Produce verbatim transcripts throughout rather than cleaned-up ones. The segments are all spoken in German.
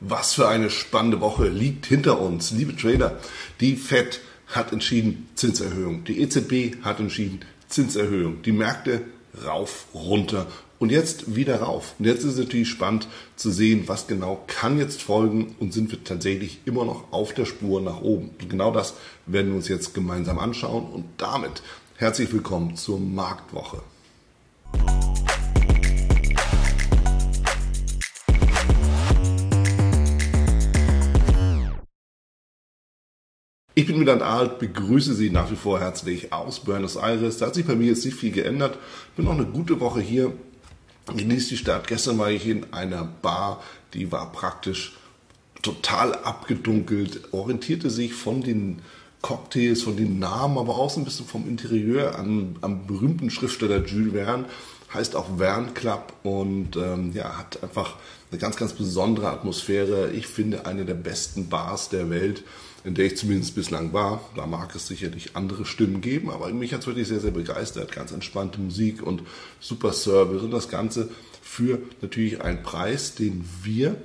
Was für eine spannende Woche liegt hinter uns, liebe Trader. Die Fed hat entschieden, Zinserhöhung. Die E Z B hat entschieden, Zinserhöhung. Die Märkte rauf, runter und jetzt wieder rauf. Und jetzt ist es natürlich spannend zu sehen, was genau kann jetzt folgen und sind wir tatsächlich immer noch auf der Spur nach oben. Und genau das werden wir uns jetzt gemeinsam anschauen und damit herzlich willkommen zur Marktwoche. Ich bin Milan Alt, begrüße Sie nach wie vor herzlich aus Buenos Aires. Da hat sich bei mir jetzt nicht viel geändert. Bin noch eine gute Woche hier, genieße die Stadt. Gestern war ich in einer Bar, die war praktisch total abgedunkelt, orientierte sich von den Cocktails, von den Namen, aber auch so ein bisschen vom Interieur an, am berühmten Schriftsteller Jules Verne. Heißt auch Verne Club und ähm, ja, hat einfach eine ganz, ganz besondere Atmosphäre. Ich finde, eine der besten Bars der Welt, in der ich zumindest bislang war. Da mag es sicherlich andere Stimmen geben, aber mich hat es wirklich sehr, sehr begeistert. Ganz entspannte Musik und super Service und das Ganze für natürlich einen Preis, den wir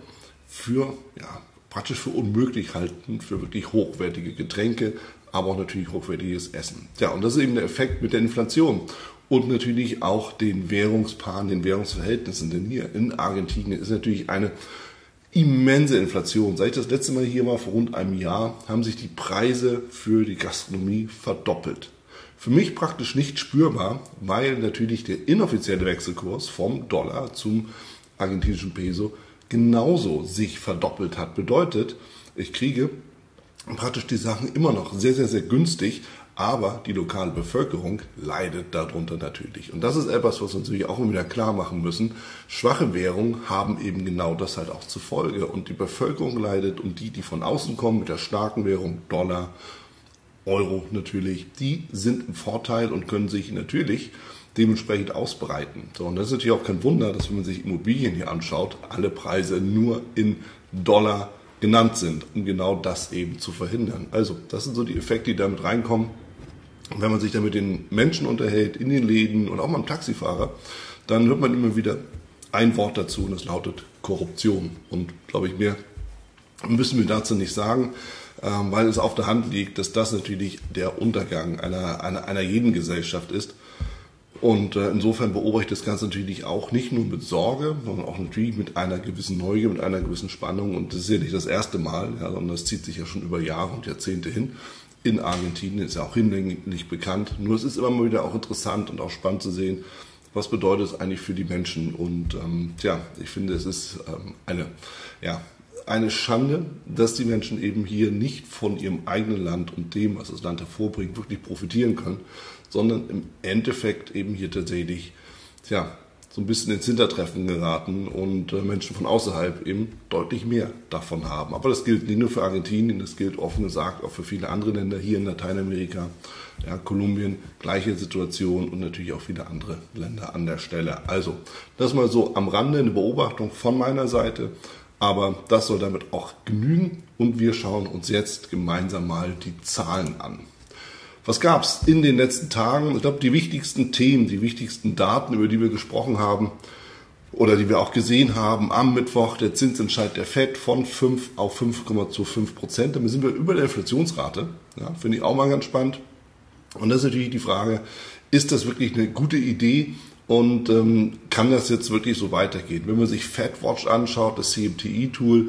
für, ja, praktisch für unmöglich halten, für wirklich hochwertige Getränke, aber auch natürlich hochwertiges Essen. Ja, und das ist eben der Effekt mit der Inflation und natürlich auch den Währungspaaren, den Währungsverhältnissen. Denn hier in Argentinien ist natürlich eine immense Inflation. Seit ich das letzte Mal hier war, vor rund einem Jahr, haben sich die Preise für die Gastronomie verdoppelt. Für mich praktisch nicht spürbar, weil natürlich der inoffizielle Wechselkurs vom Dollar zum argentinischen Peso genauso sich verdoppelt hat. Bedeutet, ich kriege praktisch die Sachen immer noch sehr, sehr, sehr günstig, aber die lokale Bevölkerung leidet darunter natürlich. Und das ist etwas, was wir uns natürlich auch immer wieder klar machen müssen. Schwache Währungen haben eben genau das halt auch zur Folge. Und die Bevölkerung leidet und die, die von außen kommen mit der starken Währung, Dollar, Euro natürlich, die sind im Vorteil und können sich natürlich dementsprechend ausbreiten. So, und das ist natürlich auch kein Wunder, dass wenn man sich Immobilien hier anschaut, alle Preise nur in Dollar genannt sind, um genau das eben zu verhindern. Also das sind so die Effekte, die damit reinkommen. Und wenn man sich da mit den Menschen unterhält, in den Läden und auch mal einem Taxifahrer, dann hört man immer wieder ein Wort dazu und das lautet Korruption. Und glaube ich, mehr müssen wir dazu nicht sagen, weil es auf der Hand liegt, dass das natürlich der Untergang einer, einer, einer jeden Gesellschaft ist. Und insofern beobachte ich das Ganze natürlich auch nicht nur mit Sorge, sondern auch natürlich mit einer gewissen Neugier, mit einer gewissen Spannung. Und das ist ja nicht das erste Mal, ja, sondern das zieht sich ja schon über Jahre und Jahrzehnte hin. In Argentinien ist ja auch hinlänglich bekannt. Nur es ist immer mal wieder auch interessant und auch spannend zu sehen, was bedeutet es eigentlich für die Menschen. Und ähm, tja, ich finde, es ist ähm, eine, ja, eine Schande, dass die Menschen eben hier nicht von ihrem eigenen Land und dem, was das Land hervorbringt, wirklich profitieren können, sondern im Endeffekt eben hier tatsächlich tja, so ein bisschen ins Hintertreffen geraten und äh, Menschen von außerhalb eben deutlich mehr davon haben. Aber das gilt nicht nur für Argentinien, das gilt offen gesagt auch für viele andere Länder hier in Lateinamerika, ja, Kolumbien, gleiche Situation und natürlich auch viele andere Länder an der Stelle. Also das mal so am Rande eine Beobachtung von meiner Seite, aber das soll damit auch genügen und wir schauen uns jetzt gemeinsam mal die Zahlen an. Was gab es in den letzten Tagen? Ich glaube, die wichtigsten Themen, die wichtigsten Daten, über die wir gesprochen haben oder die wir auch gesehen haben am Mittwoch, der Zinsentscheid der FED von fünf auf fünf Komma fünf Prozent. Damit sind wir über der Inflationsrate. Ja, finde ich auch mal ganz spannend. Und das ist natürlich die Frage, ist das wirklich eine gute Idee und ähm, kann das jetzt wirklich so weitergehen? Wenn man sich FedWatch anschaut, das C M T I-Tool,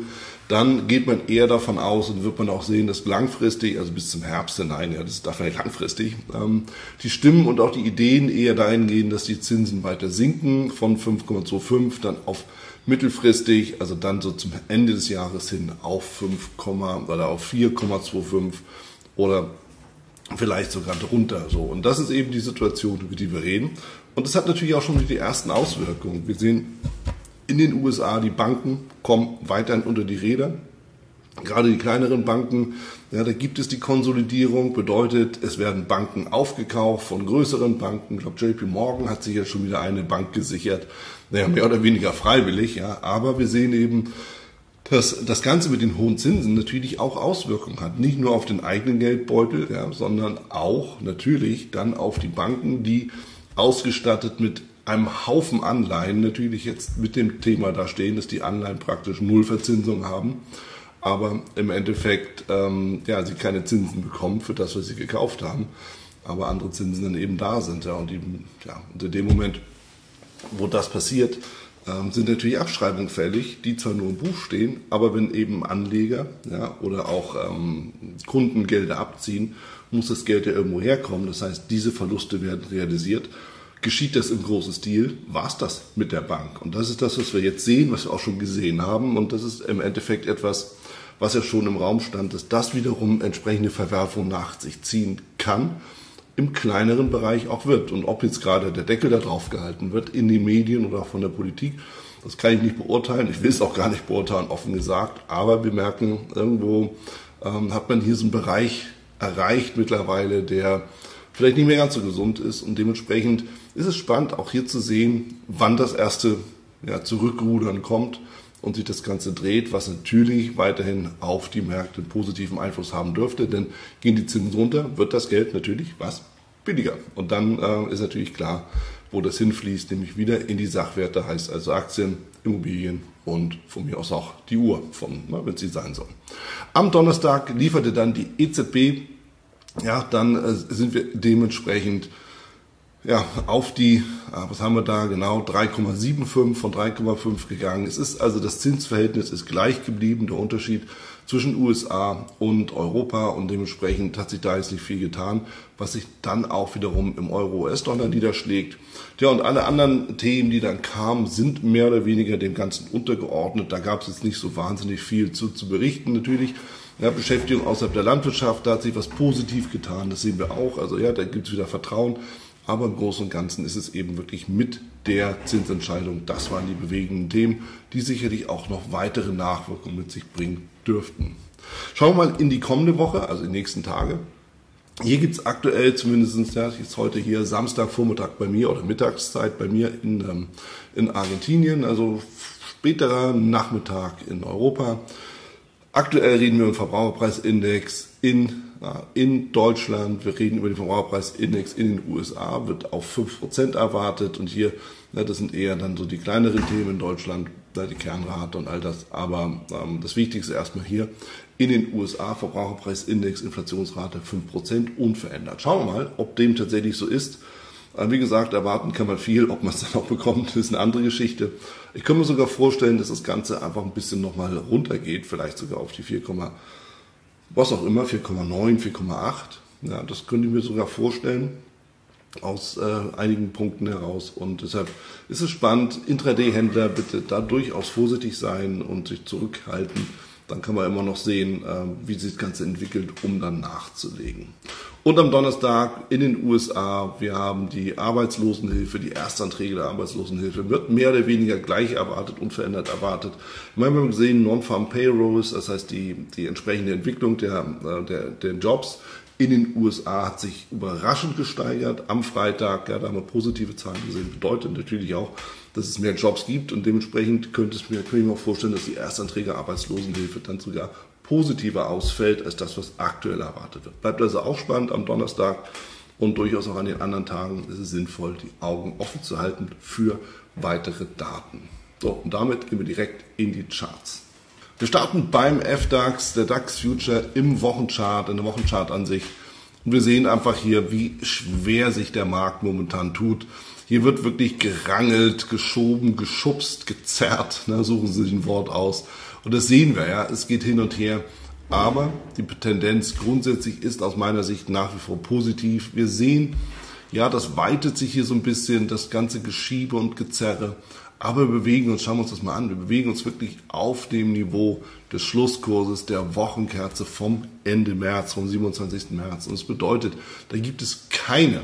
dann geht man eher davon aus und wird man auch sehen, dass langfristig, also bis zum Herbst hinein, ja, das ist dafür nicht langfristig, ähm, die Stimmen und auch die Ideen eher dahin gehen, dass die Zinsen weiter sinken von fünf Komma fünfundzwanzig dann auf mittelfristig, also dann so zum Ende des Jahres hin auf fünf, oder auf vier Komma fünfundzwanzig oder vielleicht sogar drunter. So. Und das ist eben die Situation, über die wir reden. Und das hat natürlich auch schon die ersten Auswirkungen. Wir sehen in den U S A, die Banken kommen weiterhin unter die Räder, gerade die kleineren Banken, ja, da gibt es die Konsolidierung, bedeutet, es werden Banken aufgekauft von größeren Banken. Ich glaube, J P Morgan hat sich ja schon wieder eine Bank gesichert, naja, mehr oder weniger freiwillig, ja, aber wir sehen eben, dass das Ganze mit den hohen Zinsen natürlich auch Auswirkungen hat, nicht nur auf den eigenen Geldbeutel, ja, sondern auch natürlich dann auf die Banken, die ausgestattet mit einem Haufen Anleihen natürlich jetzt mit dem Thema da stehen, dass die Anleihen praktisch null Verzinsung haben, aber im Endeffekt ähm, ja, sie keine Zinsen bekommen für das, was sie gekauft haben, aber andere Zinsen dann eben da sind. Ja, und eben, ja, und in dem Moment, wo das passiert, ähm, sind natürlich Abschreibungen fällig, die zwar nur im Buch stehen, aber wenn eben Anleger ja, oder auch ähm, Kunden Gelder abziehen, muss das Geld ja irgendwo herkommen. Das heißt, diese Verluste werden realisiert. Geschieht das im großen Stil, war es das mit der Bank. Und das ist das, was wir jetzt sehen, was wir auch schon gesehen haben. Und das ist im Endeffekt etwas, was ja schon im Raum stand, dass das wiederum entsprechende Verwerfungen nach sich ziehen kann, im kleineren Bereich auch wird. Und ob jetzt gerade der Deckel da drauf gehalten wird, in den Medien oder auch von der Politik, das kann ich nicht beurteilen. Ich will es auch gar nicht beurteilen, offen gesagt. Aber wir merken, irgendwo ähm, hat man hier so einen Bereich erreicht mittlerweile, der vielleicht nicht mehr ganz so gesund ist. Und dementsprechend ist es spannend, auch hier zu sehen, wann das erste ja, Zurückrudern kommt und sich das Ganze dreht, was natürlich weiterhin auf die Märkte einen positiven Einfluss haben dürfte. Denn gehen die Zinsen runter, wird das Geld natürlich was billiger. Und dann äh, ist natürlich klar, wo das hinfließt, nämlich wieder in die Sachwerte, heißt also Aktien, Immobilien und von mir aus auch die Uhr, wenn sie sein soll. Am Donnerstag lieferte dann die E Z B, ja, dann äh, sind wir dementsprechend ja, auf die, was haben wir da genau, drei Komma fünfundsiebzig von drei Komma fünf gegangen. Es ist also, das Zinsverhältnis ist gleich geblieben, der Unterschied zwischen U S A und Europa, und dementsprechend hat sich da jetzt nicht viel getan, was sich dann auch wiederum im Euro-U S-Dollar niederschlägt. Ja, und alle anderen Themen, die dann kamen, sind mehr oder weniger dem Ganzen untergeordnet. Da gab es jetzt nicht so wahnsinnig viel zu, zu berichten natürlich. Ja, Beschäftigung außerhalb der Landwirtschaft, da hat sich was positiv getan, das sehen wir auch. Also ja, da gibt es wieder Vertrauen. Aber im Großen und Ganzen ist es eben wirklich mit der Zinsentscheidung, das waren die bewegenden Themen, die sicherlich auch noch weitere Nachwirkungen mit sich bringen dürften. Schauen wir mal in die kommende Woche, also die nächsten Tage. Hier gibt es aktuell zumindest, ja, jetzt heute hier Samstagvormittag bei mir oder Mittagszeit bei mir in, ähm, in Argentinien, also späterer Nachmittag in Europa. Aktuell reden wir über den Verbraucherpreisindex in In Deutschland, wir reden über den Verbraucherpreisindex in den U S A, wird auf fünf Prozent erwartet, und hier, das sind eher dann so die kleineren Themen in Deutschland, die Kernrate und all das, aber das Wichtigste erstmal hier, in den U S A Verbraucherpreisindex, Inflationsrate fünf Prozent unverändert. Schauen wir mal, ob dem tatsächlich so ist. Wie gesagt, erwarten kann man viel, ob man es dann auch bekommt, ist eine andere Geschichte. Ich kann mir sogar vorstellen, dass das Ganze einfach ein bisschen nochmal runtergeht, vielleicht sogar auf die vier Komma fünf. Was auch immer, vier Komma neun, vier Komma acht. Ja, das könnte ich mir sogar vorstellen, aus äh, einigen Punkten heraus. Und deshalb ist es spannend. Intraday-Händler, bitte da durchaus vorsichtig sein und sich zurückhalten. Dann kann man immer noch sehen, äh, wie sich das Ganze entwickelt, um dann nachzulegen. Und am Donnerstag in den U S A, wir haben die Arbeitslosenhilfe, die Erstanträge der Arbeitslosenhilfe, wird mehr oder weniger gleich erwartet, unverändert erwartet. Wir haben gesehen, Non-Farm-Payrolls, das heißt die, die entsprechende Entwicklung der, der, der Jobs in den U S A hat sich überraschend gesteigert. Am Freitag, ja, da haben wir positive Zahlen gesehen, bedeutet natürlich auch, dass es mehr Jobs gibt, und dementsprechend könnte ich mir, könnte ich mir auch vorstellen, dass die Erstanträge der Arbeitslosenhilfe dann sogar positiver ausfällt als das, was aktuell erwartet wird. Bleibt also auch spannend am Donnerstag, und durchaus auch an den anderen Tagen ist es sinnvoll, die Augen offen zu halten für weitere Daten. So, und damit gehen wir direkt in die Charts. Wir starten beim F DAX, der DAX Future im Wochenchart, in der Wochenchartansicht. Und wir sehen einfach hier, wie schwer sich der Markt momentan tut. Hier wird wirklich gerangelt, geschoben, geschubst, gezerrt. Na, suchen Sie sich ein Wort aus. Und das sehen wir, ja, es geht hin und her, aber die Tendenz grundsätzlich ist aus meiner Sicht nach wie vor positiv. Wir sehen, ja, das weitet sich hier so ein bisschen, das ganze Geschiebe und Gezerre, aber wir bewegen uns, schauen wir uns das mal an, wir bewegen uns wirklich auf dem Niveau des Schlusskurses der Wochenkerze vom Ende März, vom siebenundzwanzigsten März. Und das bedeutet, da gibt es keine,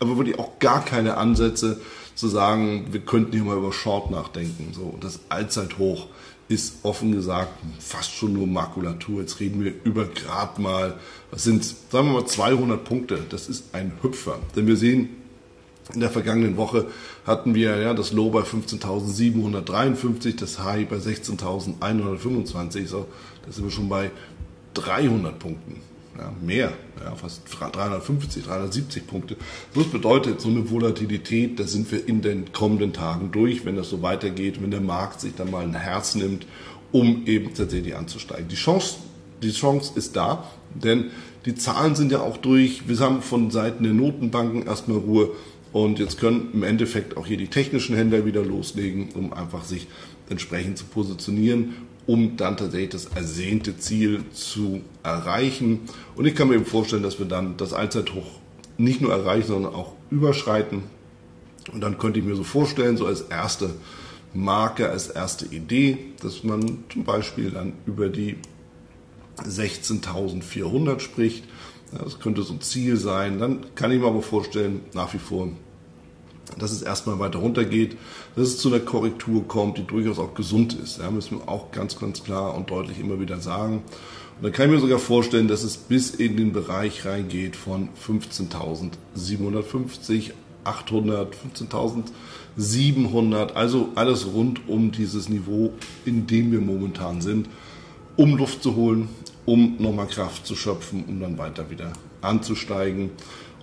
aber wirklich auch gar keine Ansätze zu sagen, wir könnten hier mal über Short nachdenken. So, das Allzeithoch ist offen gesagt fast schon nur Makulatur. Jetzt reden wir über gerade mal, was sind, sagen wir mal, zweihundert Punkte. Das ist ein Hüpfer. Denn wir sehen, in der vergangenen Woche hatten wir ja das Low bei fünfzehntausendsiebenhundertdreiundfünfzig, das High bei sechzehntausendeinhundertfünfundzwanzig. So, da sind wir schon bei dreihundert Punkten. ja, mehr, ja, fast dreihundertfünfzig, dreihundertsiebzig Punkte. Das bedeutet, so eine Volatilität, da sind wir in den kommenden Tagen durch, wenn das so weitergeht, wenn der Markt sich dann mal ein Herz nimmt, um eben tatsächlich anzusteigen. Die Chance, die Chance ist da, denn die Zahlen sind ja auch durch. Wir haben von Seiten der Notenbanken erstmal Ruhe und jetzt können im Endeffekt auch hier die technischen Händler wieder loslegen, um einfach sich entsprechend zu positionieren, um dann tatsächlich das ersehnte Ziel zu erreichen. Und ich kann mir eben vorstellen, dass wir dann das Allzeithoch nicht nur erreichen, sondern auch überschreiten. Und dann könnte ich mir so vorstellen, so als erste Marke, als erste Idee, dass man zum Beispiel dann über die sechzehntausendvierhundert spricht. Das könnte so ein Ziel sein. Dann kann ich mir aber vorstellen, nach wie vor, dass es erstmal weiter runter geht, dass es zu einer Korrektur kommt, die durchaus auch gesund ist. Ja, müssen wir auch ganz, ganz klar und deutlich immer wieder sagen. Und dann kann ich mir sogar vorstellen, dass es bis in den Bereich reingeht von fünfzehntausendsiebenhundertfünfzig, achthundert, fünfzehntausendsiebenhundert, also alles rund um dieses Niveau, in dem wir momentan sind, um Luft zu holen, um nochmal Kraft zu schöpfen, um dann weiter wieder anzusteigen.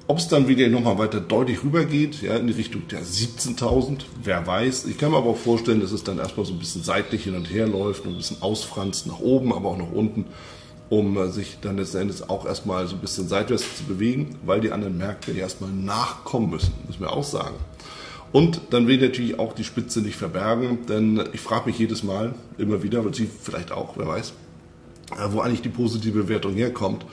Ob es dann wieder nochmal weiter deutlich rübergeht, ja, in die Richtung der siebzehntausend, wer weiß. Ich kann mir aber auch vorstellen, dass es dann erstmal so ein bisschen seitlich hin und her läuft und ein bisschen ausfranst nach oben, aber auch nach unten, um sich dann letzten Endes auch erstmal so ein bisschen seitwärts zu bewegen, weil die anderen Märkte ja erstmal nachkommen müssen, müssen wir auch sagen. Und dann will ich natürlich auch die Spitze nicht verbergen, denn ich frage mich jedes Mal immer wieder, und Sie vielleicht auch, wer weiß, wo eigentlich die positive Bewertung herkommt.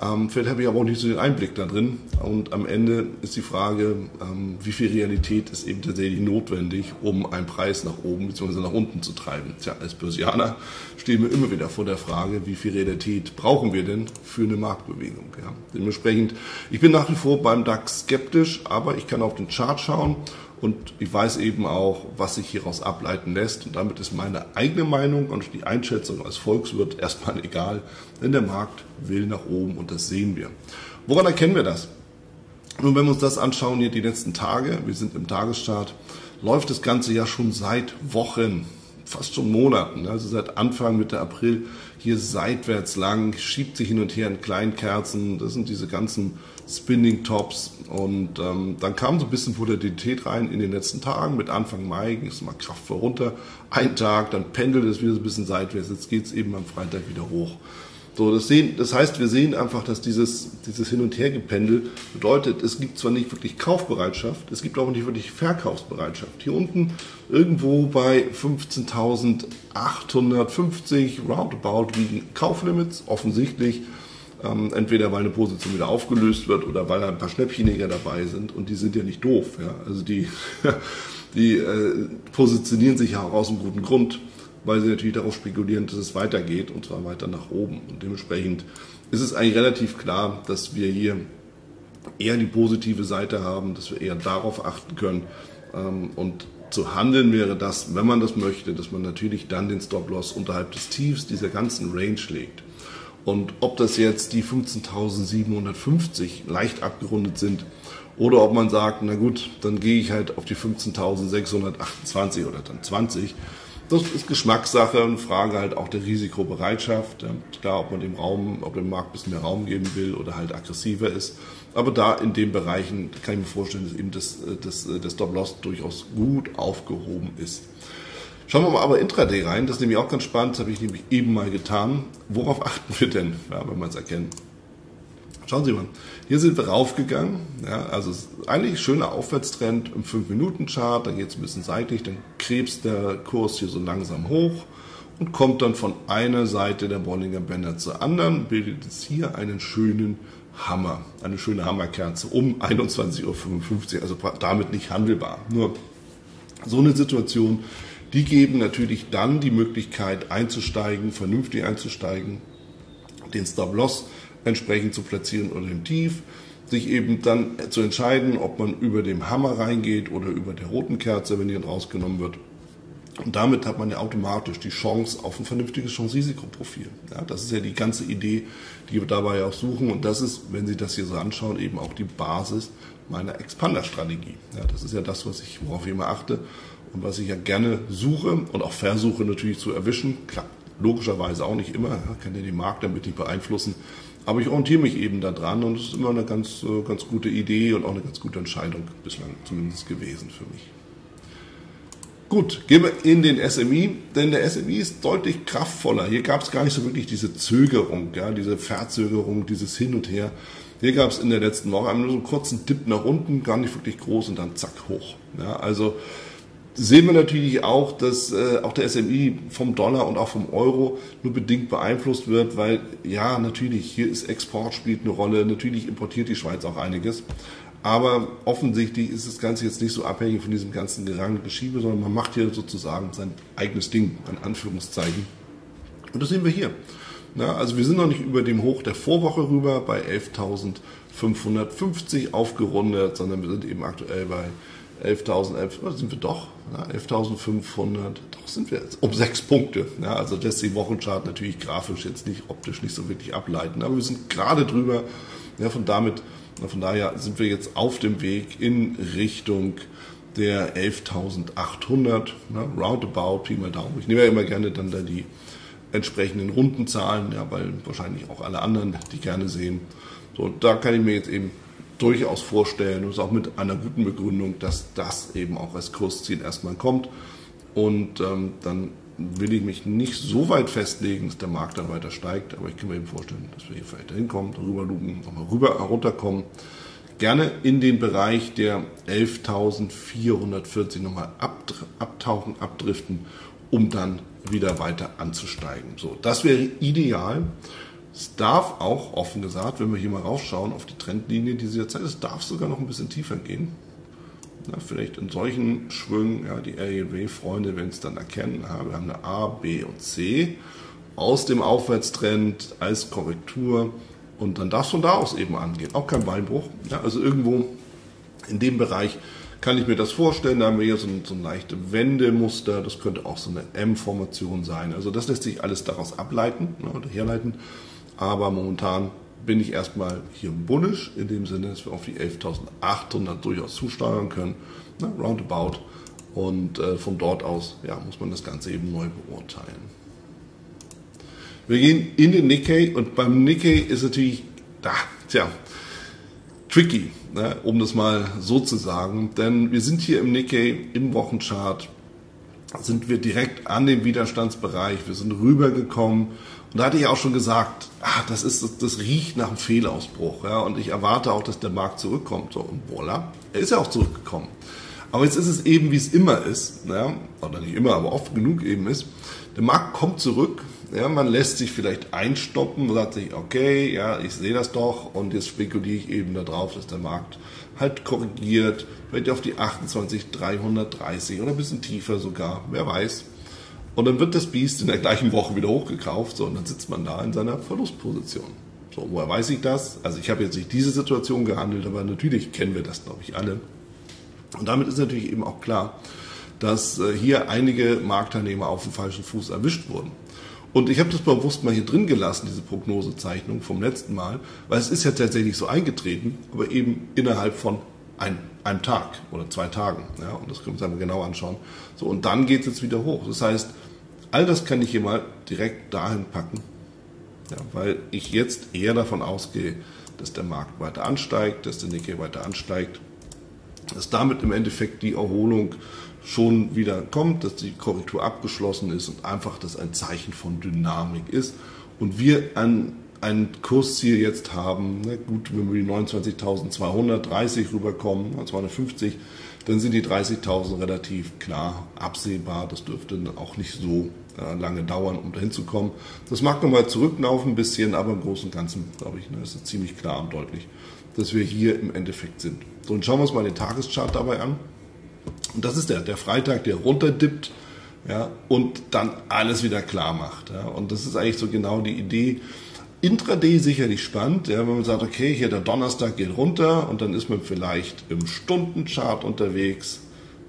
Ähm, vielleicht habe ich aber auch nicht so den Einblick da drin. Und am Ende ist die Frage, ähm, wie viel Realität ist eben tatsächlich notwendig, um einen Preis nach oben bzw. nach unten zu treiben. Tja, als Börsianer stehen wir immer wieder vor der Frage, wie viel Realität brauchen wir denn für eine Marktbewegung. Ja? Dementsprechend, ich bin nach wie vor beim DAX skeptisch, aber ich kann auf den Chart schauen und ich weiß eben auch, was sich hieraus ableiten lässt. Und damit ist meine eigene Meinung und die Einschätzung als Volkswirt erstmal egal, denn der Markt will nach oben und das sehen wir. Woran erkennen wir das? Nun, wenn wir uns das anschauen, hier die letzten Tage, wir sind im Tageschart, läuft das Ganze ja schon seit Wochen, fast schon Monaten, also seit Anfang, Mitte April, hier seitwärts lang, schiebt sich hin und her in Kleinkerzen, das sind diese ganzen Spinning Tops und ähm, dann kam so ein bisschen Volatilität rein in den letzten Tagen, mit Anfang Mai ging es mal kraftvoll runter, ein Tag, dann pendelt es wieder so ein bisschen seitwärts, jetzt geht es eben am Freitag wieder hoch. So, das, sehen, das heißt, wir sehen einfach, dass dieses, dieses Hin- und Hergependel bedeutet, es gibt zwar nicht wirklich Kaufbereitschaft, es gibt auch nicht wirklich Verkaufsbereitschaft. Hier unten irgendwo bei fünfzehntausendachthundertfünfzig roundabout liegen Kauflimits, offensichtlich. Ähm, entweder weil eine Position wieder aufgelöst wird oder weil ein paar Schnäppcheniger dabei sind und die sind ja nicht doof. Ja? Also die, die äh, positionieren sich ja auch aus einem guten Grund, weil sie natürlich darauf spekulieren, dass es weitergeht und zwar weiter nach oben. Und dementsprechend ist es eigentlich relativ klar, dass wir hier eher die positive Seite haben, dass wir eher darauf achten können. Und zu handeln wäre das, wenn man das möchte, dass man natürlich dann den Stop-Loss unterhalb des Tiefs dieser ganzen Range legt. Und ob das jetzt die fünfzehntausendsiebenhundertfünfzig leicht abgerundet sind, oder ob man sagt, na gut, dann gehe ich halt auf die fünfzehntausendsechshundertachtundzwanzig oder dann zwanzig. Das ist Geschmackssache und Frage halt auch der Risikobereitschaft. Klar, ob man dem Raum, ob dem Markt ein bisschen mehr Raum geben will oder halt aggressiver ist. Aber da in den Bereichen kann ich mir vorstellen, dass eben das, das, das Stop-Loss durchaus gut aufgehoben ist. Schauen wir mal aber Intraday rein. Das ist nämlich auch ganz spannend. Das habe ich nämlich eben mal getan. Worauf achten wir denn, ja, wenn man es erkennt? Schauen Sie mal, hier sind wir raufgegangen, ja, also eigentlich schöner Aufwärtstrend im fünf-Minuten-Chart, dann geht es ein bisschen seitlich, dann krebst der Kurs hier so langsam hoch und kommt dann von einer Seite der Bollinger-Bänder zur anderen, bildet jetzt hier einen schönen Hammer, eine schöne Hammerkerze um einundzwanzig Uhr fünfundfünfzig, also damit nicht handelbar. Nur so eine Situation, die geben natürlich dann die Möglichkeit einzusteigen, vernünftig einzusteigen, den Stop-Loss entsprechend zu platzieren oder im Tief, sich eben dann zu entscheiden, ob man über dem Hammer reingeht oder über der roten Kerze, wenn die dann rausgenommen wird. Und damit hat man ja automatisch die Chance auf ein vernünftiges Chance-Risikoprofil. Ja, das ist ja die ganze Idee, die wir dabei auch suchen. Und das ist, wenn Sie das hier so anschauen, eben auch die Basis meiner Expander-Strategie. Ja, das ist ja das, was ich, worauf ich immer achte und was ich ja gerne suche und auch versuche natürlich zu erwischen. Klappt Logischerweise auch nicht immer, ja, kann ja den Markt damit nicht beeinflussen. Aber ich orientiere mich eben da dran und es ist immer eine ganz, ganz gute Idee und auch eine ganz gute Entscheidung bislang zumindest gewesen für mich. Gut, gehen wir in den S M I, denn der S M I ist deutlich kraftvoller. Hier gab es gar nicht so wirklich diese Zögerung, ja, diese Verzögerung, dieses Hin und Her. Hier gab es in der letzten Woche einen, so einen kurzen Dip nach unten, gar nicht wirklich groß und dann zack hoch. Ja, also sehen wir natürlich auch, dass äh, auch der S M I vom Dollar und auch vom Euro nur bedingt beeinflusst wird, weil ja, natürlich, hier ist Export spielt eine Rolle, natürlich importiert die Schweiz auch einiges, aber offensichtlich ist das Ganze jetzt nicht so abhängig von diesem ganzen gerangenen Geschiebe, sondern man macht hier sozusagen sein eigenes Ding, in Anführungszeichen. Und das sehen wir hier. Na, also wir sind noch nicht über dem Hoch der Vorwoche rüber, bei elftausendfünfhundertfünfzig aufgerundet, sondern wir sind eben aktuell bei elftausend, sind wir doch, elftausendfünfhundert, doch sind wir jetzt um sechs Punkte. Ja, also das ist die Wochenchart natürlich grafisch jetzt nicht, optisch nicht so wirklich ableiten, aber wir sind gerade drüber. Ja, von, damit, von daher sind wir jetzt auf dem Weg in Richtung der elftausendachthundert, ne, roundabout, Pi mal Daumen. Ich nehme ja immer gerne dann da die entsprechenden Rundenzahlen, ja, weil wahrscheinlich auch alle anderen die gerne sehen. So, da kann ich mir jetzt eben durchaus vorstellen und ist auch mit einer guten Begründung, dass das eben auch als Kursziel erstmal kommt und ähm, dann will ich mich nicht so weit festlegen, dass der Markt dann weiter steigt, aber ich kann mir eben vorstellen, dass wir hier vielleicht hinkommen, rüber lupen, nochmal rüber herunterkommen, gerne in den Bereich der elftausendvierhundertvierzig nochmal abtauchen, abdriften, um dann wieder weiter anzusteigen. So, das wäre ideal. Es darf auch, offen gesagt, wenn wir hier mal raufschauen auf die Trendlinie dieser Zeit, es darf sogar noch ein bisschen tiefer gehen. Na, vielleicht in solchen Schwüngen, ja, die R G W-Freunde, wenn es dann erkennen, ja, wir haben eine A, B und C aus dem Aufwärtstrend als Korrektur und dann darf es von da aus eben angehen. Auch kein Beinbruch. Ja, also irgendwo in dem Bereich kann ich mir das vorstellen. Da haben wir hier so ein, so ein leichtes Wendemuster. Das könnte auch so eine M-Formation sein. Also das lässt sich alles daraus ableiten, ne, oder herleiten. Aber momentan bin ich erstmal hier bullisch, in dem Sinne, dass wir auf die elftausendachthundert durchaus zusteuern können, ne, roundabout. Und äh, von dort aus, ja, muss man das Ganze eben neu beurteilen. Wir gehen in den Nikkei und beim Nikkei ist natürlich, da, tja, tricky, ne, um das mal so zu sagen. Denn wir sind hier im Nikkei, im Wochenchart, sind wir direkt an dem Widerstandsbereich, wir sind rübergekommen. Und da hatte ich auch schon gesagt, ach, das, ist, das, das riecht nach einem Fehlausbruch. Ja, und ich erwarte auch, dass der Markt zurückkommt. So, und voilà, er ist ja auch zurückgekommen. Aber jetzt ist es eben, wie es immer ist, ja, oder nicht immer, aber oft genug eben ist, der Markt kommt zurück, ja, man lässt sich vielleicht einstoppen, man sagt sich, okay, ja, ich sehe das doch und jetzt spekuliere ich eben darauf, dass der Markt halt korrigiert, vielleicht auf die achtundzwanzig dreihundertdreißig oder ein bisschen tiefer sogar, wer weiß. Und dann wird das Biest in der gleichen Woche wieder hochgekauft, so, und dann sitzt man da in seiner Verlustposition. So, woher weiß ich das? Also ich habe jetzt nicht diese Situation gehandelt, aber natürlich kennen wir das, glaube ich, alle. Und damit ist natürlich eben auch klar, dass äh, hier einige Marktteilnehmer auf dem falschen Fuß erwischt wurden. Und ich habe das bewusst mal hier drin gelassen, diese Prognosezeichnung vom letzten Mal, weil es ist ja tatsächlich so eingetreten, aber eben innerhalb von Ein, einem Tag oder zwei Tagen. Ja, und das können wir uns einmal genau anschauen. So, und dann geht es jetzt wieder hoch. Das heißt, all das kann ich hier mal direkt dahin packen, ja, weil ich jetzt eher davon ausgehe, dass der Markt weiter ansteigt, dass der Nikkei weiter ansteigt, dass damit im Endeffekt die Erholung schon wieder kommt, dass die Korrektur abgeschlossen ist und einfach das ein Zeichen von Dynamik ist. Und wir an ein Kursziel jetzt haben, ne, gut, wenn wir die neunundzwanzigtausendzweihundertdreißig rüberkommen, zweihundertfünfzig, dann sind die dreißigtausend relativ klar absehbar. Das dürfte auch nicht so äh, lange dauern, um dahin zu kommen. Das mag nochmal zurücklaufen ein bisschen, aber im Großen und Ganzen, glaube ich, ne, ist es ziemlich klar und deutlich, dass wir hier im Endeffekt sind. So, und schauen wir uns mal den Tageschart dabei an. Und das ist der, der Freitag, der runterdippt, ja, und dann alles wieder klar macht. Ja. Und das ist eigentlich so genau die Idee. Intraday sicherlich spannend, ja, wenn man sagt, okay, hier der Donnerstag geht runter und dann ist man vielleicht im Stundenchart unterwegs,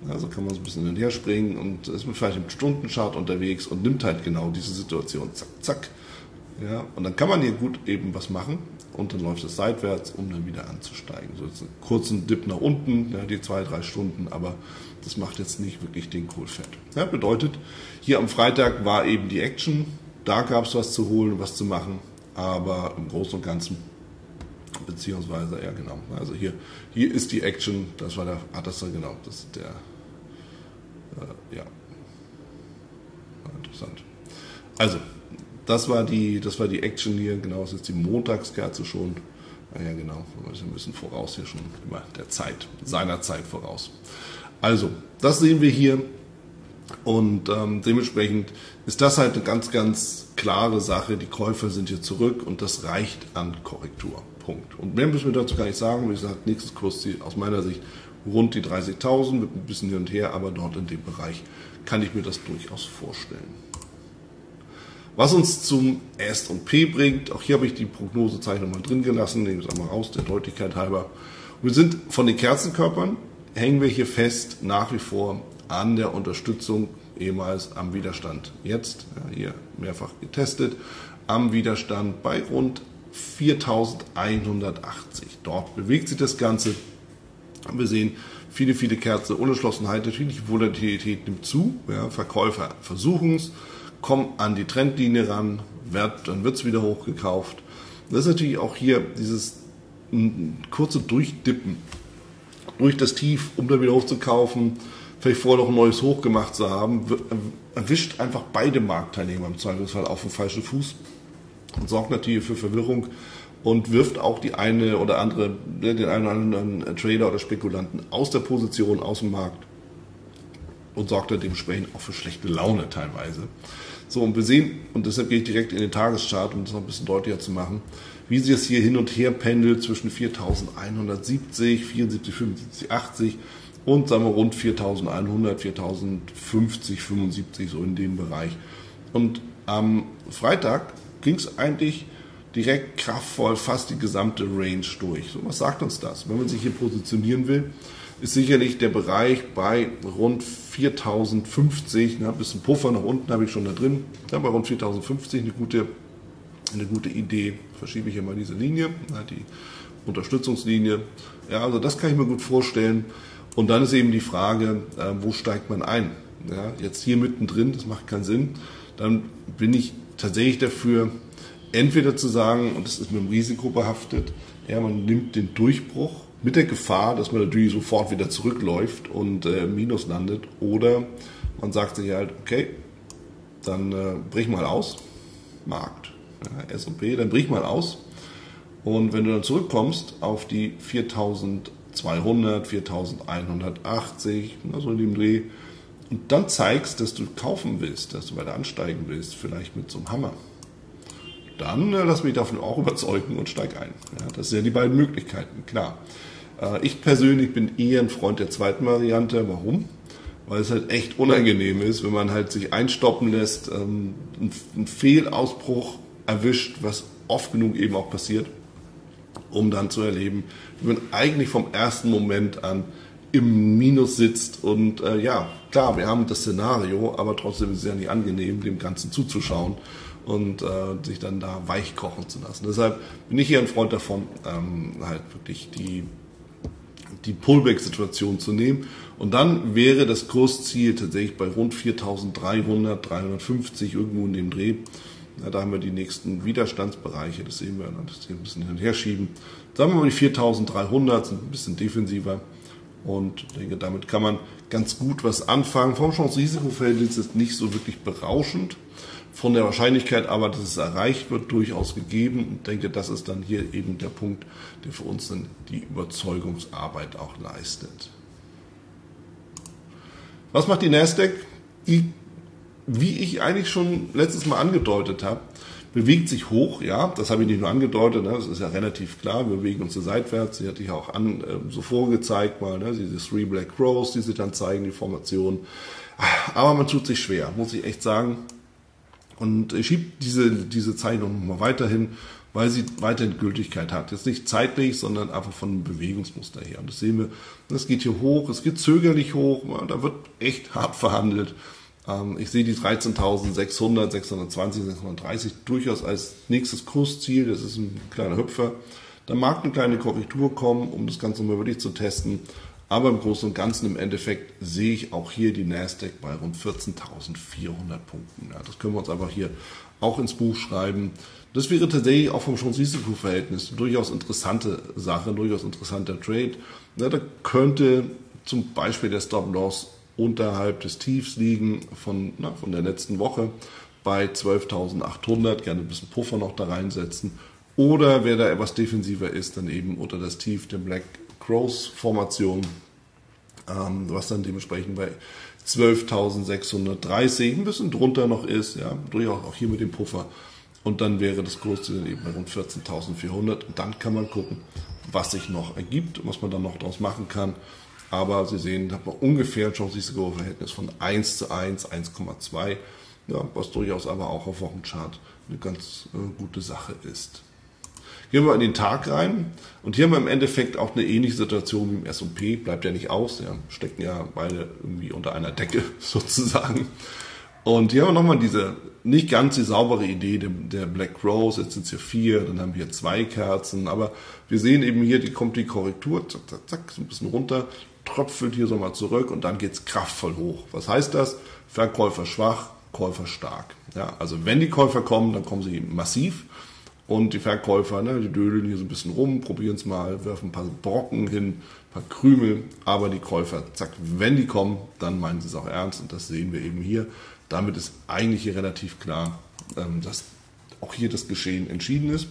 also kann man so ein bisschen hin und her springen und ist man vielleicht im Stundenchart unterwegs und nimmt halt genau diese Situation, zack, zack, ja, und dann kann man hier gut eben was machen und dann läuft es seitwärts, um dann wieder anzusteigen. So jetzt einen kurzen Dip nach unten, ja, die zwei, drei Stunden, aber das macht jetzt nicht wirklich den Kohl fett. Ja, bedeutet, hier am Freitag war eben die Action, Da gab es was zu holen, was zu machen, aber im Großen und Ganzen, beziehungsweise, ja genau, also hier, hier ist die Action, das war der, ah, das war genau, das ist der, äh, ja, interessant. Also, das war die, das war die Action hier, genau, das ist die Montagskerze schon, ja genau, man ist ein bisschen voraus hier schon, immer der Zeit, seiner Zeit voraus. Also, das sehen wir hier. Und ähm, dementsprechend ist das halt eine ganz, ganz klare Sache. Die Käufer sind hier zurück und das reicht an Korrektur. Punkt. Und mehr müssen wir dazu gar nicht sagen. Wie gesagt, nächstes Kursziel aus meiner Sicht rund die dreißigtausend mit ein bisschen hin und her, aber dort in dem Bereich kann ich mir das durchaus vorstellen. Was uns zum S und P bringt, auch hier habe ich die Prognosezeichnung mal drin gelassen, nehmen wir es einmal raus, der Deutlichkeit halber. Und wir sind von den Kerzenkörpern, hängen wir hier fest nach wie vor an der Unterstützung, ehemals am Widerstand. Jetzt, ja, hier mehrfach getestet, am Widerstand bei rund viertausendeinhundertachtzig. Dort bewegt sich das Ganze. Wir sehen viele, viele Kerzen, Unentschlossenheit, natürlich Volatilität nimmt zu. Ja, Verkäufer versuchen es, kommen an die Trendlinie ran, wird, dann wird es wieder hochgekauft. Das ist natürlich auch hier dieses m, kurze Durchdippen durch das Tief, um dann wieder hochzukaufen. Vielleicht vorher noch ein neues Hoch gemacht zu haben, erwischt einfach beide Marktteilnehmer im Zweifelsfall auf den falschen Fuß und sorgt natürlich für Verwirrung und wirft auch die eine oder andere, den einen oder anderen Trader oder Spekulanten aus der Position, aus dem Markt und sorgt dann dementsprechend auch für schlechte Laune teilweise. So, und wir sehen, und deshalb gehe ich direkt in den Tageschart, um das noch ein bisschen deutlicher zu machen, wie sich das hier hin und her pendelt zwischen viertausendeinhundertsiebzig, vierundsiebzig, fünfundsiebzig, achtzig. Und sagen wir rund viertausendeinhundert, viertausendfünfzig, fünfundsiebzig, so in dem Bereich. Und am Freitag ging es eigentlich direkt kraftvoll fast die gesamte Range durch. So, was sagt uns das? Wenn man sich hier positionieren will, ist sicherlich der Bereich bei rund viertausendfünfzig, ne, ein bisschen Puffer nach unten habe ich schon da drin, ja, bei rund viertausendfünfzig eine gute, eine gute Idee. Verschiebe ich hier mal diese Linie, die Unterstützungslinie. Ja, also das kann ich mir gut vorstellen. Und dann ist eben die Frage, äh, wo steigt man ein? Ja, jetzt hier mittendrin, das macht keinen Sinn. Dann bin ich tatsächlich dafür, entweder zu sagen, und das ist mit dem Risiko behaftet, ja, man nimmt den Durchbruch mit der Gefahr, dass man natürlich sofort wieder zurückläuft und äh, Minus landet. Oder man sagt sich halt, okay, dann äh, brich mal aus, Markt, ja, S und P, dann brich mal aus. Und wenn du dann zurückkommst auf die viertausendzweihundert, viertausendeinhundertachtzig, so in dem Dreh, und dann zeigst, dass du kaufen willst, dass du weiter ansteigen willst, vielleicht mit so einem Hammer, dann äh, lass mich davon auch überzeugen und steig ein. Ja, das sind ja die beiden Möglichkeiten, klar. Äh, ich persönlich bin eher ein Freund der zweiten Variante. Warum? Weil es halt echt unangenehm ist, wenn man halt sich einstoppen lässt, ähm, einen Fehlausbruch erwischt, was oft genug eben auch passiert, um dann zu erleben, wie man eigentlich vom ersten Moment an im Minus sitzt. Und äh, ja, klar, wir haben das Szenario, aber trotzdem ist es ja nicht angenehm, dem Ganzen zuzuschauen und äh, sich dann da weich kochen zu lassen. Deshalb bin ich hier ein Freund davon, ähm, halt wirklich die, die Pullback-Situation zu nehmen. Und dann wäre das Kursziel tatsächlich bei rund viertausenddreihundert, dreihundertfünfzig, irgendwo in dem Dreh. Ja, da haben wir die nächsten Widerstandsbereiche, das sehen wir, das hier ein bisschen hin und her schieben. Sagen wir mal, die viertausenddreihundert sind ein bisschen defensiver und ich denke, damit kann man ganz gut was anfangen. Vom Chance-Risiko-Verhältnis ist nicht so wirklich berauschend, von der Wahrscheinlichkeit aber, dass es erreicht wird, durchaus gegeben. Und ich denke, das ist dann hier eben der Punkt, der für uns dann die Überzeugungsarbeit auch leistet. Was macht die NASDAQ? Die, wie ich eigentlich schon letztes Mal angedeutet habe, bewegt sich hoch, ja, das habe ich nicht nur angedeutet, ne, das ist ja relativ klar, wir bewegen uns so seitwärts, die hatte ich auch an, äh, so vorgezeigt mal, ne, diese Three Black Crows, die sie dann zeigen, die Formation, aber man tut sich schwer, muss ich echt sagen, und ich schiebe diese, diese Zeichnung mal weiterhin, weil sie weiterhin Gültigkeit hat, jetzt nicht zeitlich, sondern einfach von einem Bewegungsmuster her, und das sehen wir, das geht hier hoch, es geht zögerlich hoch, da wird echt hart verhandelt. Ich sehe die dreizehntausendsechshundert, sechshundertzwanzig, sechshundertdreißig durchaus als nächstes Kursziel. Das ist ein kleiner Hüpfer. Da mag eine kleine Korrektur kommen, um das Ganze mal wirklich zu testen. Aber im Großen und Ganzen im Endeffekt sehe ich auch hier die NASDAQ bei rund vierzehntausendvierhundert Punkten. Ja, das können wir uns einfach hier auch ins Buch schreiben. Das wäre tatsächlich auch vom Chance-Risiko-Verhältnis durchaus interessante Sache, durchaus interessanter Trade. Ja, da könnte zum Beispiel der Stop-Loss unterhalb des Tiefs liegen von, na, von der letzten Woche bei zwölftausendachthundert, gerne ein bisschen Puffer noch da reinsetzen. Oder wer da etwas defensiver ist, dann eben unter das Tief der Black Cross Formation, ähm, was dann dementsprechend bei zwölftausendsechshundertdreißig ein bisschen drunter noch ist, ja, durchaus auch hier mit dem Puffer. Und dann wäre das Größte dann eben bei rund vierzehntausendvierhundert. Und dann kann man gucken, was sich noch ergibt, was man dann noch daraus machen kann. Aber Sie sehen, da hat man ungefähr ein Chance-Risiko-Verhältnis von eins zu eins, eins Komma zwei, ja, was durchaus aber auch auf Wochenchart eine ganz äh, gute Sache ist. Gehen wir in den Tag rein und hier haben wir im Endeffekt auch eine ähnliche Situation wie im S und P, bleibt ja nicht aus, ja, stecken ja beide irgendwie unter einer Decke sozusagen. Und hier haben wir nochmal diese nicht ganz die saubere Idee der, der Black Rose, jetzt sind es hier vier, dann haben wir hier zwei Kerzen, aber wir sehen eben hier, die kommt die Korrektur, zack, zack, zack, so ein bisschen runter, tröpfelt hier so mal zurück und dann geht es kraftvoll hoch. Was heißt das? Verkäufer schwach, Käufer stark. Ja, also wenn die Käufer kommen, dann kommen sie massiv. Und die Verkäufer, ne, die dödeln hier so ein bisschen rum, probieren es mal, werfen ein paar Brocken hin, ein paar Krümel. Aber die Käufer, zack, wenn die kommen, dann meinen sie es auch ernst. Und das sehen wir eben hier. Damit ist eigentlich hier relativ klar, ähm, dass auch hier das Geschehen entschieden ist.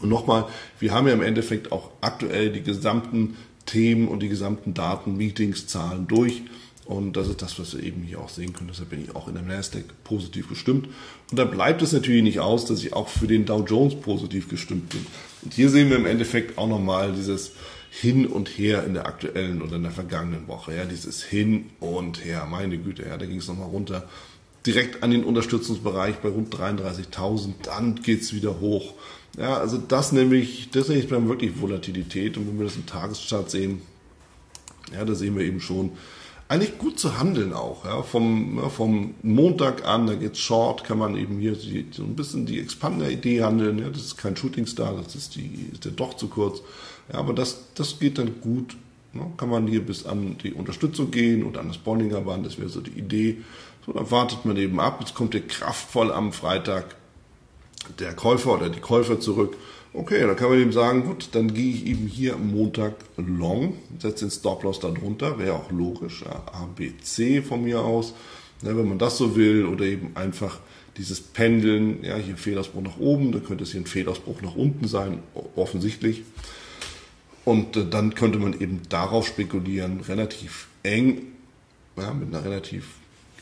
Und nochmal, wir haben ja im Endeffekt auch aktuell die gesamten Themen und die gesamten Daten, Meetings, Zahlen durch. Und das ist das, was wir eben hier auch sehen können. Deshalb bin ich auch in der NASDAQ positiv gestimmt. Und da bleibt es natürlich nicht aus, dass ich auch für den Dow Jones positiv gestimmt bin. Und hier sehen wir im Endeffekt auch nochmal dieses Hin und Her in der aktuellen oder in der vergangenen Woche. Ja, dieses Hin und Her, meine Güte, ja, da ging es nochmal runter. Direkt an den Unterstützungsbereich bei rund dreiunddreißigtausend, dann geht es wieder hoch. Ja, also das nämlich, das ist dann wirklich Volatilität. Und wenn wir das im Tageschart sehen, ja, da sehen wir eben schon, eigentlich gut zu handeln auch, ja, vom, ja, vom Montag an, da geht's short, kann man eben hier die, so ein bisschen die Expander-Idee handeln, ja, das ist kein Shootingstar, das ist die, ist ja doch zu kurz, ja, aber das, das geht dann gut, ne? Kann man hier bis an die Unterstützung gehen und an das Bollinger-Band, das wäre so die Idee, so, dann wartet man eben ab, jetzt kommt hier kraftvoll am Freitag der Käufer oder die Käufer zurück. Okay, dann kann man eben sagen, gut, dann gehe ich eben hier am Montag long, setze den Stop-Loss dann runter, wäre auch logisch, ja, A, B, C von mir aus, ja, wenn man das so will, oder eben einfach dieses Pendeln, ja, hier Fehlausbruch nach oben, dann könnte es hier ein Fehlausbruch nach unten sein, offensichtlich. Und äh, dann könnte man eben darauf spekulieren, relativ eng, ja, mit einer relativ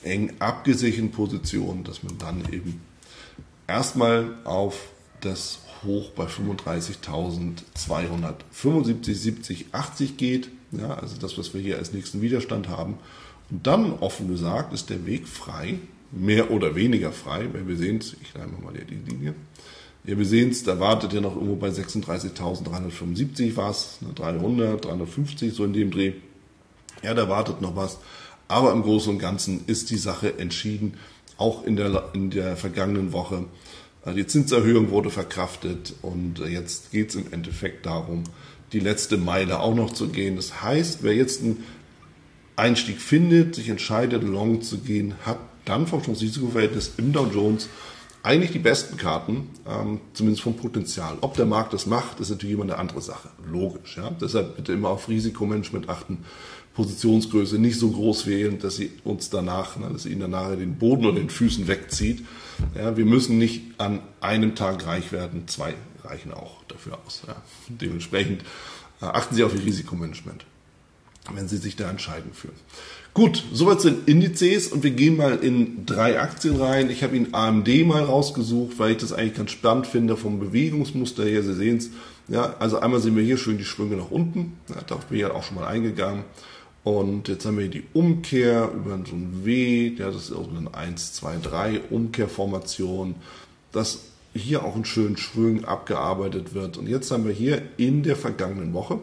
eng abgesicherten Position, dass man dann eben erstmal auf das hoch bei fünfunddreißigtausendzweihundertfünfundsiebzig, siebzig, achtzig geht, ja, also das, was wir hier als nächsten Widerstand haben. Und dann, offen gesagt, ist der Weg frei, mehr oder weniger frei, weil wir sehen es, ich nehme mal hier die Linie, ja, wir sehen es, da wartet ja noch irgendwo bei sechsunddreißigtausenddreihundertfünfundsiebzig was, dreihundert, dreihundertfünfzig, so in dem Dreh, ja, da wartet noch was, aber im Großen und Ganzen ist die Sache entschieden, auch in der, in der vergangenen Woche. Die Zinserhöhung wurde verkraftet und jetzt geht es im Endeffekt darum, die letzte Meile auch noch zu gehen. Das heißt, wer jetzt einen Einstieg findet, sich entscheidet, long zu gehen, hat dann vom Chance-Risiko-Verhältnis im Dow Jones eigentlich die besten Karten, ähm, zumindest vom Potenzial. Ob der Markt das macht, ist natürlich immer eine andere Sache. Logisch, ja? Deshalb bitte immer auf Risikomanagement achten, Positionsgröße nicht so groß wählen, dass sie uns danach, na, dass sie ihnen danach den Boden oder den Füßen wegzieht. Ja, wir müssen nicht an einem Tag reich werden, zwei reichen auch dafür aus. Ja. Dementsprechend äh, achten Sie auf Ihr Risikomanagement, wenn Sie sich da entscheiden fühlen. Gut, soweit zu den Indizes und wir gehen mal in drei Aktien rein. Ich habe Ihnen A M D mal rausgesucht, weil ich das eigentlich ganz spannend finde vom Bewegungsmuster her. Sie sehen es, ja, also einmal sehen wir hier schön die Schwünge nach unten, ja, darauf bin ich ja auch schon mal eingegangen. Und jetzt haben wir hier die Umkehr über so ein W, ja, das ist also eine eins, zwei, drei Umkehrformation, dass hier auch in schönen Schwüngen abgearbeitet wird. Und jetzt haben wir hier in der vergangenen Woche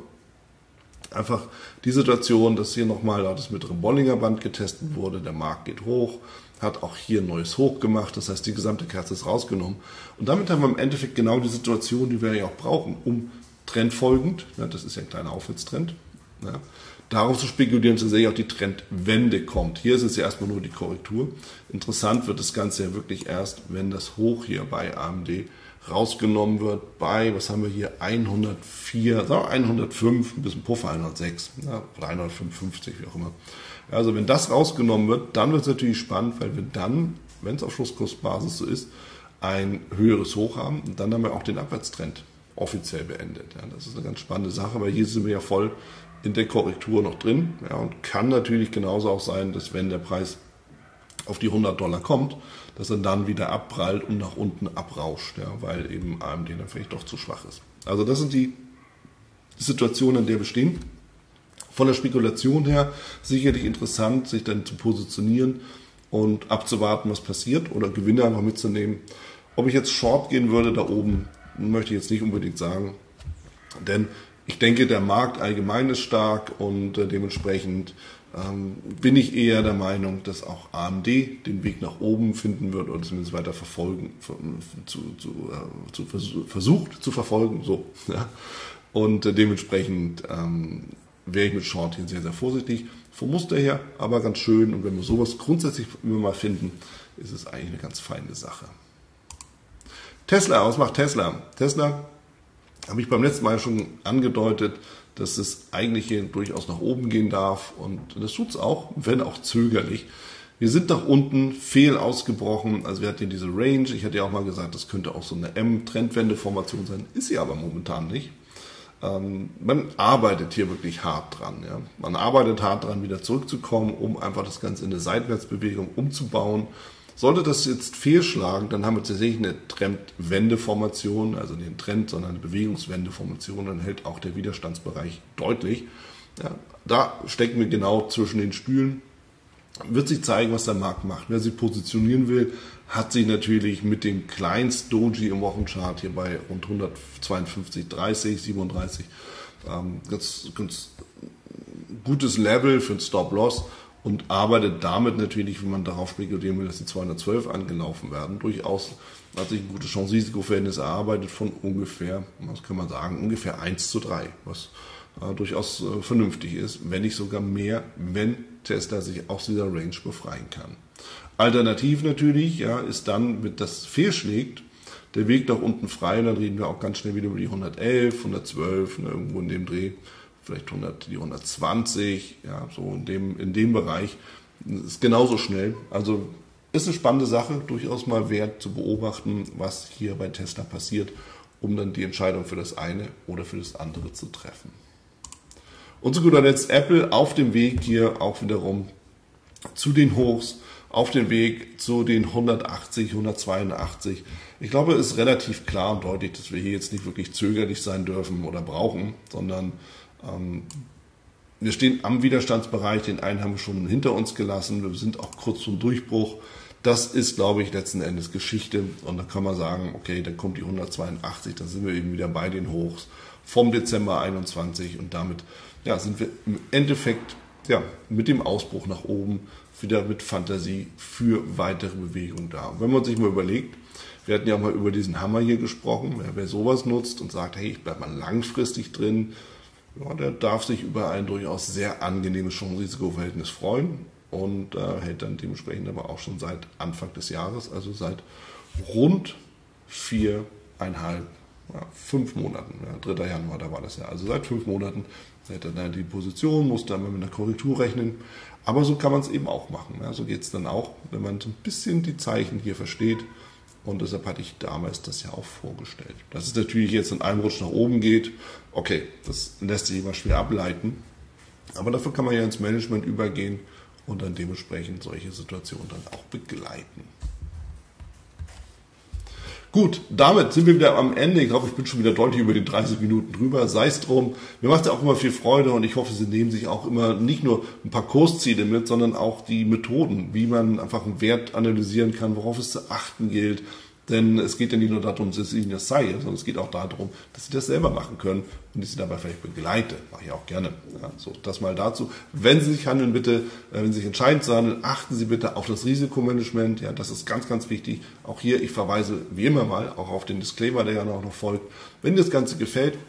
einfach die Situation, dass hier nochmal das mittlere Bollinger-Band getestet wurde, der Markt geht hoch, hat auch hier ein neues Hoch gemacht, das heißt die gesamte Kerze ist rausgenommen. Und damit haben wir im Endeffekt genau die Situation, die wir ja auch brauchen, um trendfolgend, ja, das ist ja ein kleiner Aufwärtstrend, ja, darauf zu spekulieren, dass tatsächlich auch die Trendwende kommt. Hier ist es ja erstmal nur die Korrektur. Interessant wird das Ganze ja wirklich erst, wenn das Hoch hier bei A M D rausgenommen wird bei, was haben wir hier, hundertvier, hundertfünf, ein bisschen Puffer, hundertsechs, ja, oder hundertfünfundfünfzig, wie auch immer. Also wenn das rausgenommen wird, dann wird es natürlich spannend, weil wir dann, wenn es auf Schlusskursbasis so ist, ein höheres Hoch haben und dann haben wir auch den Abwärtstrend offiziell beendet. Ja, das ist eine ganz spannende Sache, weil hier sind wir ja voll in der Korrektur noch drin, ja, und kann natürlich genauso auch sein, dass wenn der Preis auf die hundert Dollar kommt, dass er dann wieder abprallt und nach unten abrauscht, ja, weil eben A M D dann vielleicht doch zu schwach ist. Also das sind die Situationen, in der wir stehen. Von der Spekulation her sicherlich interessant, sich dann zu positionieren und abzuwarten, was passiert, oder Gewinne einfach mitzunehmen. Ob ich jetzt short gehen würde da oben, möchte ich jetzt nicht unbedingt sagen, denn ich denke, der Markt allgemein ist stark und dementsprechend ähm, bin ich eher der Meinung, dass auch A M D den Weg nach oben finden wird oder zumindest weiter verfolgen, zu, zu, äh, zu vers versucht zu verfolgen. So, ja. Und äh, dementsprechend ähm, wäre ich mit Short hier sehr, sehr vorsichtig. Vom Muster her aber ganz schön, und wenn wir sowas grundsätzlich immer mal finden, ist es eigentlich eine ganz feine Sache. Tesla, was macht Tesla? Tesla habe ich beim letzten Mal schon angedeutet, dass es eigentlich hier durchaus nach oben gehen darf, und das tut es auch, wenn auch zögerlich. Wir sind nach unten fehl ausgebrochen, also wir hatten diese Range, ich hatte ja auch mal gesagt, das könnte auch so eine M-Trendwende-Formation sein, ist sie aber momentan nicht. Ähm, man arbeitet hier wirklich hart dran, ja. Man arbeitet hart dran, wieder zurückzukommen, um einfach das Ganze in eine Seitwärtsbewegung umzubauen. Sollte das jetzt fehlschlagen, dann haben wir tatsächlich eine Trendwendeformation, also nicht einen Trend, sondern eine Bewegungswendeformation, dann hält auch der Widerstandsbereich deutlich. Ja, da stecken wir genau zwischen den Stühlen. Wird sich zeigen, was der Markt macht. Wer sich positionieren will, hat sich natürlich mit dem kleinsten Doji im Wochenchart hier bei rund hundertzweiundfünfzig Komma dreißig, siebenunddreißig ähm, ganz, ganz gutes Level für einen Stop-Loss. Und arbeitet damit natürlich, wenn man darauf spekulieren will, dass die zweihundertzwölf angelaufen werden. Durchaus hat sich ein gutes Chance-Risiko-Verhältnis erarbeitet von ungefähr, was kann man sagen, ungefähr eins zu drei, was äh, durchaus äh, vernünftig ist, wenn nicht sogar mehr, wenn Tesla sich aus dieser Range befreien kann. Alternativ natürlich, ja, ist dann, wenn das fehlschlägt, der Weg nach unten frei, und dann reden wir auch ganz schnell wieder über die hundertelf, hundertzwölf, ne, irgendwo in dem Dreh. Vielleicht hundert, die hundertzwanzig, ja, so in dem, in dem Bereich, ist genauso schnell. Also ist eine spannende Sache, durchaus mal wert zu beobachten, was hier bei Tesla passiert, um dann die Entscheidung für das eine oder für das andere zu treffen. Und zu guter Letzt Apple auf dem Weg hier auch wiederum zu den Hochs, auf dem Weg zu den hundertachtzig, hundertzweiundachtzig. Ich glaube, es ist relativ klar und deutlich, dass wir hier jetzt nicht wirklich zögerlich sein dürfen oder brauchen, sondern wir stehen am Widerstandsbereich, den einen haben wir schon hinter uns gelassen, wir sind auch kurz zum Durchbruch. Das ist, glaube ich, letzten Endes Geschichte, und da kann man sagen, okay, dann kommt die hundertzweiundachtzig, dann sind wir eben wieder bei den Hochs vom Dezember einundzwanzig, und damit, ja, sind wir im Endeffekt, ja, mit dem Ausbruch nach oben wieder mit Fantasie für weitere Bewegung da. Und wenn man sich mal überlegt, wir hatten ja auch mal über diesen Hammer hier gesprochen, wer sowas nutzt und sagt, hey, ich bleibe mal langfristig drin, ja, der darf sich über ein durchaus sehr angenehmes Chance-Risiko-Verhältnis freuen und äh, hält dann dementsprechend aber auch schon seit Anfang des Jahres, also seit rund viereinhalb, ja, fünf Monaten, ja, dritter Januar, da war das ja, also seit fünf Monaten hält er dann die Position, muss dann mal mit einer Korrektur rechnen, aber so kann man es eben auch machen, ja, so geht es dann auch, wenn man so ein bisschen die Zeichen hier versteht. Und deshalb hatte ich damals das ja auch vorgestellt. Dass es natürlich jetzt in einem Rutsch nach oben geht, okay, das lässt sich immer schwer ableiten. Aber dafür kann man ja ins Management übergehen und dann dementsprechend solche Situationen dann auch begleiten. Gut, damit sind wir wieder am Ende. Ich glaube, ich bin schon wieder deutlich über die dreißig Minuten drüber. Sei es drum. Mir macht es auch immer viel Freude, und ich hoffe, Sie nehmen sich auch immer nicht nur ein paar Kursziele mit, sondern auch die Methoden, wie man einfach einen Wert analysieren kann, worauf es zu achten gilt. Denn es geht ja nicht nur darum, dass ich Ihnen das zeige, sondern es geht auch darum, dass Sie das selber machen können und ich Sie dabei vielleicht begleite. Mache ich auch gerne. Ja, so, das mal dazu. Wenn Sie sich handeln, bitte, wenn Sie sich entscheiden zu handeln, achten Sie bitte auf das Risikomanagement. Ja, das ist ganz, ganz wichtig. Auch hier, ich verweise wie immer mal auch auf den Disclaimer, der ja auch noch folgt. Wenn Ihnen das Ganze gefällt,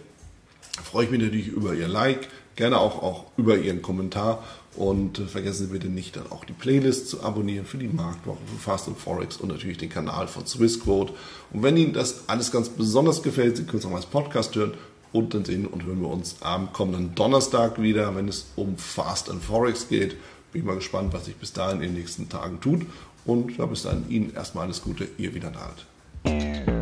freue ich mich natürlich über Ihr Like, Gerne auch, auch über Ihren Kommentar. Und vergessen Sie bitte nicht, dann auch die Playlist zu abonnieren für die Marktwoche, für Fast and Forex und natürlich den Kanal von Swissquote. Und wenn Ihnen das alles ganz besonders gefällt, Sie können es auch mal als Podcast hören. Und dann sehen und hören wir uns am kommenden Donnerstag wieder, wenn es um Fast and Forex geht. Bin mal gespannt, was sich bis dahin in den nächsten Tagen tut. Und bis dahin Ihnen erstmal alles Gute, Ihr Milan Alt.